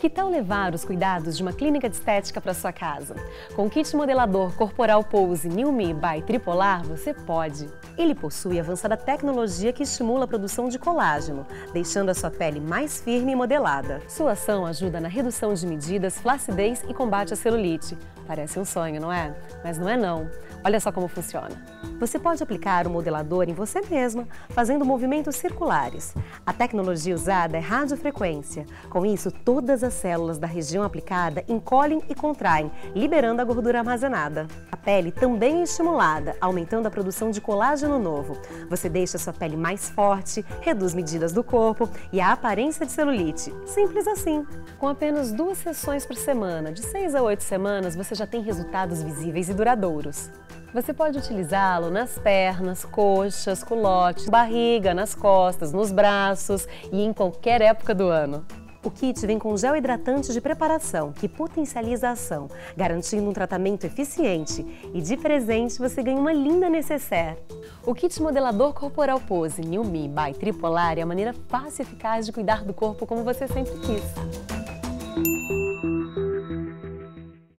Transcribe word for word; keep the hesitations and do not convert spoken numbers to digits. Que tal levar os cuidados de uma clínica de estética para sua casa? Com o kit modelador corporal Pose New Me by Tripolar, você pode! Ele possui avançada tecnologia que estimula a produção de colágeno, deixando a sua pele mais firme e modelada. Sua ação ajuda na redução de medidas, flacidez e combate à celulite. Parece um sonho, não é? Mas não é não. Olha só como funciona. Você pode aplicar o modelador em você mesma, fazendo movimentos circulares. A tecnologia usada é radiofrequência. Com isso, todas as células da região aplicada encolhem e contraem, liberando a gordura armazenada. A pele também é estimulada, aumentando a produção de colágeno novo. Você deixa sua pele mais forte, reduz medidas do corpo e a aparência de celulite. Simples assim. Com apenas duas sessões por semana, de seis a oito semanas, você já tem resultados visíveis e duradouros. Você pode utilizá-lo nas pernas, coxas, culote, barriga, nas costas, nos braços e em qualquer época do ano. O kit vem com gel hidratante de preparação, que potencializa a ação, garantindo um tratamento eficiente. E de presente você ganha uma linda necessaire. O kit modelador corporal Pose New Me by Tripolar é a maneira fácil e eficaz de cuidar do corpo como você sempre quis.